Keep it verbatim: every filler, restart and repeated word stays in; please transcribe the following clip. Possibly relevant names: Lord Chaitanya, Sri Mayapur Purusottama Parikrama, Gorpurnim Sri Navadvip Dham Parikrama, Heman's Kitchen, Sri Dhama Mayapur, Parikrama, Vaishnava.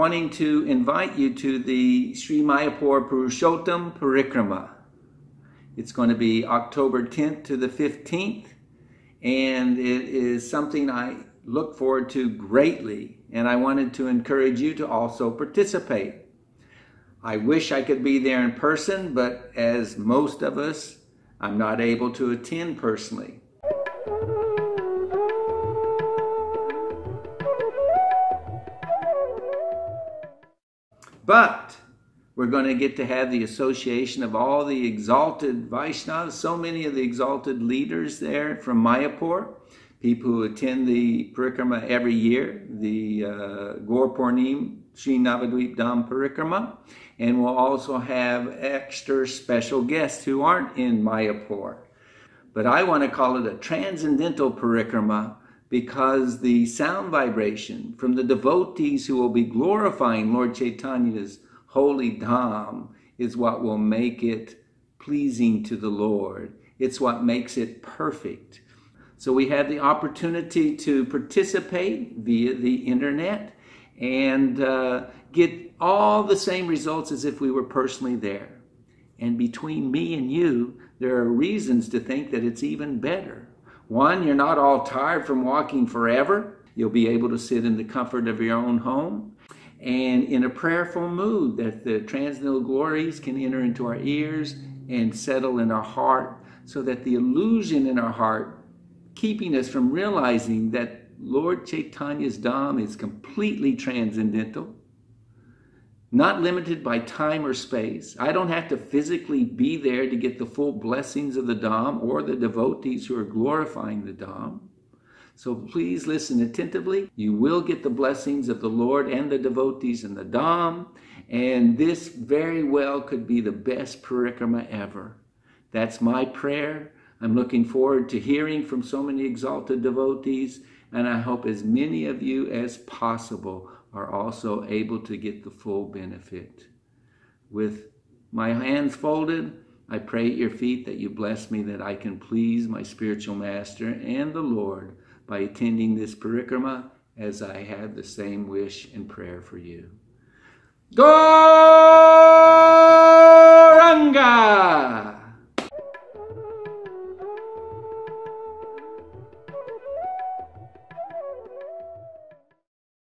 wanting to invite you to the Sri Mayapur Purusottama Parikrama. It's going to be October tenth to the fifteenth, and it is something I look forward to greatly, and I wanted to encourage you to also participate. I wish I could be there in person, but as most of us, I'm not able to attend personally. But we're going to get to have the association of all the exalted Vaishnavas, so many of the exalted leaders there from Mayapur, people who attend the Parikrama every year, the uh, Gorpurnim Sri Navadvip Dham Parikrama, and we'll also have extra special guests who aren't in Mayapur. But I want to call it a transcendental Parikrama, because the sound vibration from the devotees who will be glorifying Lord Chaitanya's holy Dham is what will make it pleasing to the Lord. It's what makes it perfect. So we have the opportunity to participate via the internet and uh, get all the same results as if we were personally there. And between me and you, there are reasons to think that it's even better. One, you're not all tired from walking forever. You'll be able to sit in the comfort of your own home and in a prayerful mood that the transcendental glories can enter into our ears and settle in our heart, so that the illusion in our heart, keeping us from realizing that Lord Chaitanya's Dham is completely transcendental, not limited by time or space. I don't have to physically be there to get the full blessings of the Dham or the devotees who are glorifying the Dham. So please listen attentively. You will get the blessings of the Lord and the devotees in the Dham, and this very well could be the best Parikrama ever. That's my prayer. I'm looking forward to hearing from so many exalted devotees, and I hope as many of you as possible are also able to get the full benefit. With my hands folded, I pray at your feet that you bless me, that I can please my spiritual master and the Lord by attending this Parikrama, as I have the same wish and prayer for you. Go!